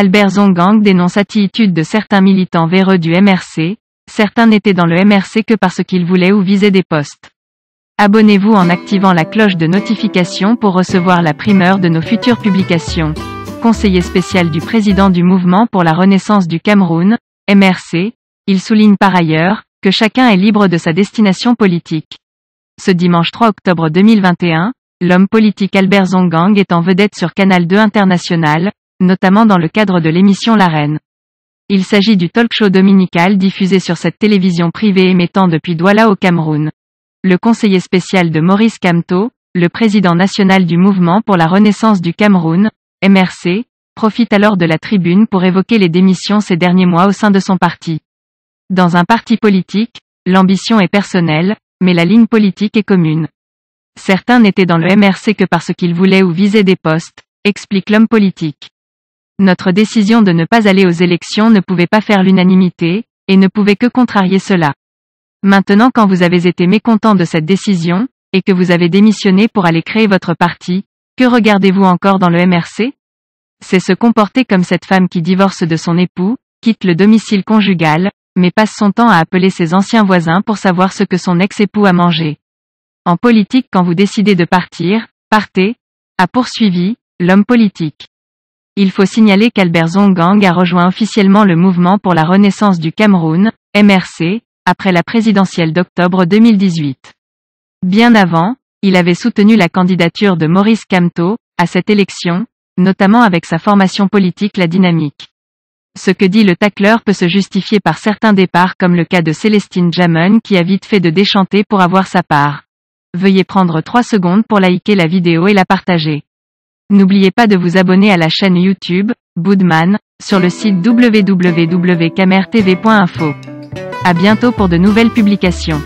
Albert Dzongang dénonce l'attitude de certains militants véreux du MRC, certains n'étaient dans le MRC que parce qu'ils voulaient ou visaient des postes. Abonnez-vous en activant la cloche de notification pour recevoir la primeur de nos futures publications. Conseiller spécial du président du Mouvement pour la Renaissance du Cameroun, MRC, il souligne par ailleurs que chacun est libre de sa destination politique. Ce dimanche 3 octobre 2021, l'homme politique Albert Dzongang est en vedette sur Canal 2 International, notamment dans le cadre de l'émission L'Arène. Il s'agit du talk-show dominical diffusé sur cette télévision privée émettant depuis Douala au Cameroun. Le conseiller spécial de Maurice Kamto, le président national du Mouvement pour la Renaissance du Cameroun, MRC, profite alors de la tribune pour évoquer les démissions ces derniers mois au sein de son parti. Dans un parti politique, l'ambition est personnelle, mais la ligne politique est commune. Certains n'étaient dans le MRC que parce qu'ils voulaient ou visaient des postes, explique l'homme politique. Notre décision de ne pas aller aux élections ne pouvait pas faire l'unanimité, et ne pouvait que contrarier cela. Maintenant quand vous avez été mécontent de cette décision, et que vous avez démissionné pour aller créer votre parti, que regardez-vous encore dans le MRC? C'est se comporter comme cette femme qui divorce de son époux, quitte le domicile conjugal, mais passe son temps à appeler ses anciens voisins pour savoir ce que son ex-époux a mangé. En politique quand vous décidez de partir, partez, a poursuivi l'homme politique. Il faut signaler qu'Albert Dzongang a rejoint officiellement le Mouvement pour la Renaissance du Cameroun, MRC, après la présidentielle d'octobre 2018. Bien avant, il avait soutenu la candidature de Maurice Kamto, à cette élection, notamment avec sa formation politique La Dynamique. Ce que dit le tacleur peut se justifier par certains départs comme le cas de Célestine Jamon qui a vite fait de déchanter pour avoir sa part. Veuillez prendre 3 secondes pour liker la vidéo et la partager. N'oubliez pas de vous abonner à la chaîne YouTube, Boudman, sur le site www.camertv.info. À bientôt pour de nouvelles publications.